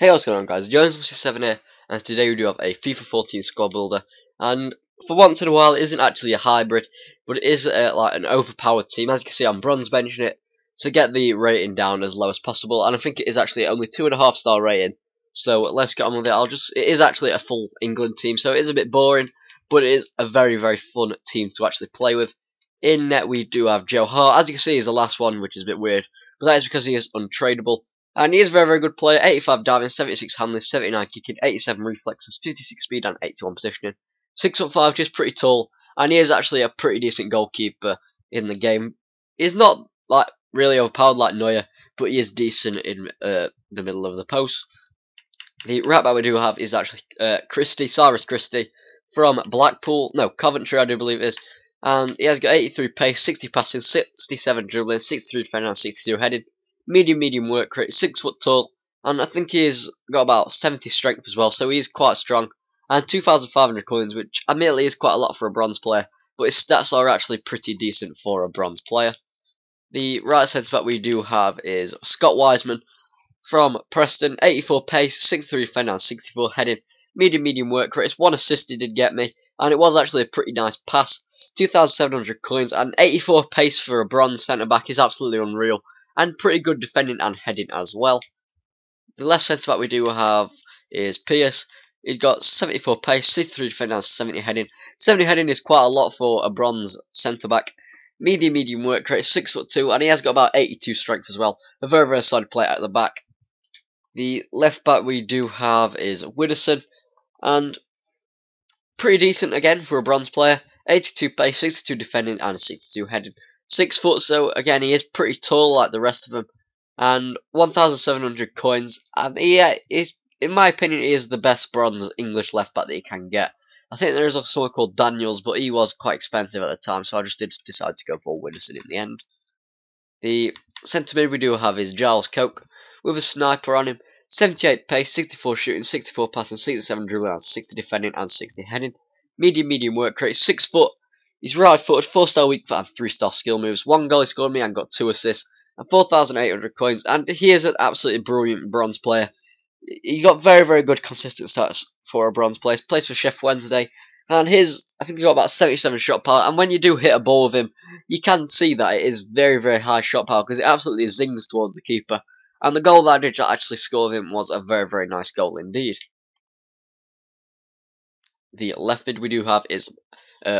Hey, what's going on, guys? Jones FC7 here, and today we do have a FIFA 14 squad builder. And for once in a while, it isn't actually a hybrid, but it is like an overpowered team. As you can see, I'm bronze benching it to get the rating down as low as possible, and I think it is actually only 2.5-star rating. So let's get on with it. It is actually a full England team, so it is a bit boring, but it is a very, very fun team to actually play with. In net, we do have Joe Hart. As you can see, he's the last one, which is a bit weird, but that is because he is untradeable. And he is a very, very good player. 85 diving, 76 handling, 79 kicking, 87 reflexes, 56 speed and 81 positioning. 6'5", just pretty tall. And he is actually a pretty decent goalkeeper in the game. He's not like really overpowered like Neuer, but he is decent in the middle of the post. The right back we do have is actually Cyrus Christy from Blackpool. No, Coventry I do believe it is. And he has got 83 pace, 60 passing, 67 dribbling, 63 defending and 62 heading. Medium work rate, 6 foot tall, and I think he's got about 70 strength as well, so he's quite strong. And 2,500 coins, which admittedly is quite a lot for a bronze player, but his stats are actually pretty decent for a bronze player. The right centre back we do have is Scott Wiseman from Preston. 84 pace, 63 defending, 64 heading. Medium work rate. It's one assist he did get me, and it was actually a pretty nice pass. 2,700 coins, and 84 pace for a bronze centre back is absolutely unreal. And pretty good defending and heading as well. The left centre back we do have is Pierce. He's got 74 pace, 63 defending and 70 heading. 70 heading is quite a lot for a bronze centre back. Medium work rate, 6'2", and he has got about 82 strength as well. A very, very solid player at the back. The left back we do have is Widdison, and pretty decent again for a bronze player. 82 pace, 62 defending and 62 heading. 6 foot, so again he is pretty tall like the rest of them, and 1,700 coins, and he is, in my opinion, he is the best bronze English left back that you can get. I think there is also someone called Daniels, but he was quite expensive at the time, so I just did decide to go for Widdison in the end. The centre mid we do have is Giles Coke with a sniper on him. 78 pace, 64 shooting, 64 passing, 67 dribbling, 60 defending, and 60 heading. Medium work rate, 6 foot. He's right footed, 4-star weak foot and 3-star skill moves. One goal he scored me and got 2 assists and 4,800 coins. And he is an absolutely brilliant bronze player. He got very, very good consistent stats for a bronze player. He plays for Chef Wednesday. And I think he's got about 77 shot power. And when you do hit a ball with him, you can see that it is very, very high shot power because it absolutely zings towards the keeper. And the goal that I did actually score with him was a very, very nice goal indeed. The left mid we do have is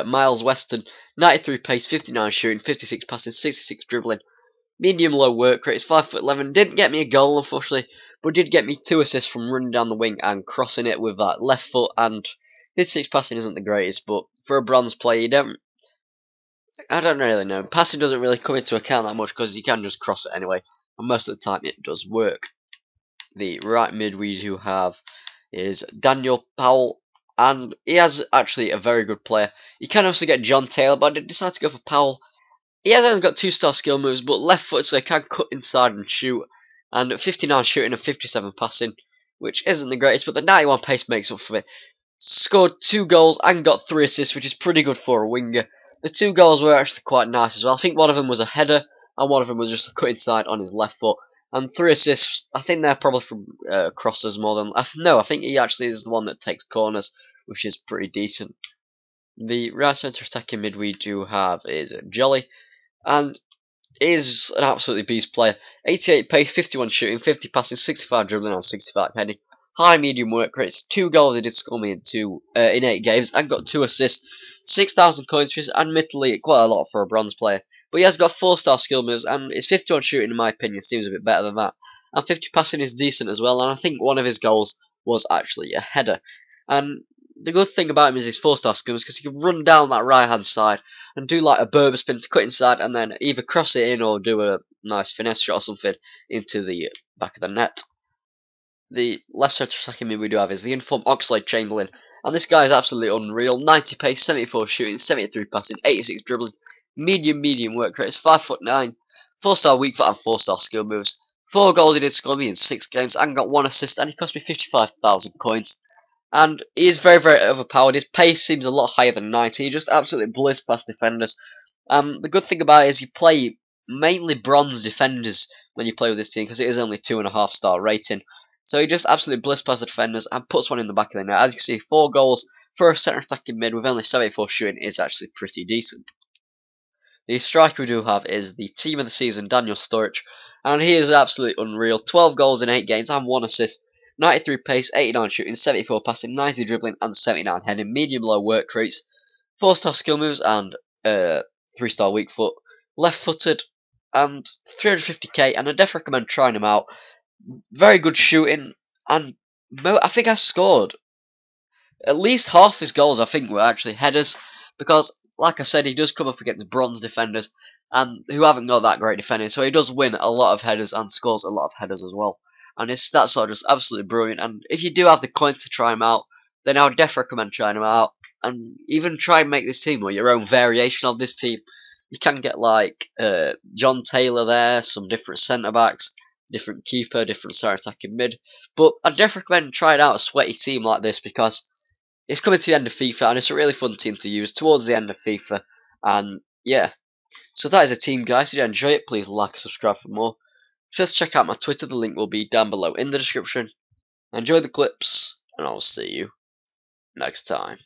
Miles Weston. 93 pace, 59 shooting, 56 passing, 66 dribbling. Medium-low work rate, 5'11". Didn't get me a goal, unfortunately, but did get me 2 assists from running down the wing and crossing it with that left foot. And his 6 passing isn't the greatest, but for a bronze player, I don't really know. Passing doesn't really come into account that much because you can just cross it anyway, and most of the time it does work. The right mid we do have is Daniel Powell. And he is actually a very good player. You can also get John Taylor, but I decided to go for Powell. He has only got 2-star skill moves, but left foot, so he can cut inside and shoot. And 59 shooting and 57 passing, which isn't the greatest, but the 91 pace makes up for it. Scored 2 goals and got 3 assists, which is pretty good for a winger. The 2 goals were actually quite nice as well. I think one of them was a header, and one of them was just a cut inside on his left foot. And 3 assists, I think they're probably from crossers more than... No, I think he actually is the one that takes corners, which is pretty decent. The right centre attacking mid we do have is Jolly, and is an absolutely beast player. 88 pace, 51 shooting, 50 passing, 65 dribbling, and 65 heading. High medium work rates. 2 goals he did score me in 8 games, and got 2 assists. 6,000 coins, which is admittedly quite a lot for a bronze player, but he has got 4-star skill moves, and his 51 shooting, in my opinion, seems a bit better than that. And 50 passing is decent as well, and I think one of his goals was actually a header. And the good thing about him is his 4-star skills because he can run down that right-hand side and do like a Berber spin to cut inside and then either cross it in or do a nice finesse shot or something into the back of the net. The left centre attacking mid we do have is the informed Oxlade-Chamberlain, and this guy is absolutely unreal. 90 pace, 74 shooting, 73 passing, 86 dribbling, medium work rate, 5'9", 4-star weak foot and 4-star skill moves. 4 goals he did score me in 6 games and got 1 assist, and he cost me 55,000 coins. And he is very, very overpowered. His pace seems a lot higher than 90. He just absolutely blitzes past defenders. The good thing about it is you play mainly bronze defenders when you play with this team because it is only 2.5-star rating. So he just absolutely blitzed past the defenders and puts one in the back of the net. As you can see, 4 goals for a centre attacking mid with only 74 shooting is actually pretty decent. The striker we do have is the team of the season, Daniel Sturridge, and he is absolutely unreal. 12 goals in 8 games and 1 assist. 93 pace, 89 shooting, 74 passing, 90 dribbling and 79 heading. Medium low work rates, 4-star skill moves and 3-star weak foot. Left footed and 350k, and I definitely recommend trying him out. Very good shooting, and I think I scored at least half his goals, I think, were actually headers, because like I said, he does come up against bronze defenders and who haven't got that great defending, so he does win a lot of headers and scores a lot of headers as well. And his stats are just absolutely brilliant, and if you do have the coins to try him out, then I would definitely recommend trying him out. And even try and make this team or your own variation of this team. You can get like John Taylor there, some different centre backs, different keeper, different center attacking mid. But I definitely recommend trying out a sweaty team like this, because it's coming to the end of FIFA and it's a really fun team to use towards the end of FIFA. And yeah, so that is the team, guys. If you enjoy it, please like and subscribe for more. Just check out my Twitter, the link will be down below in the description. Enjoy the clips, and I'll see you next time.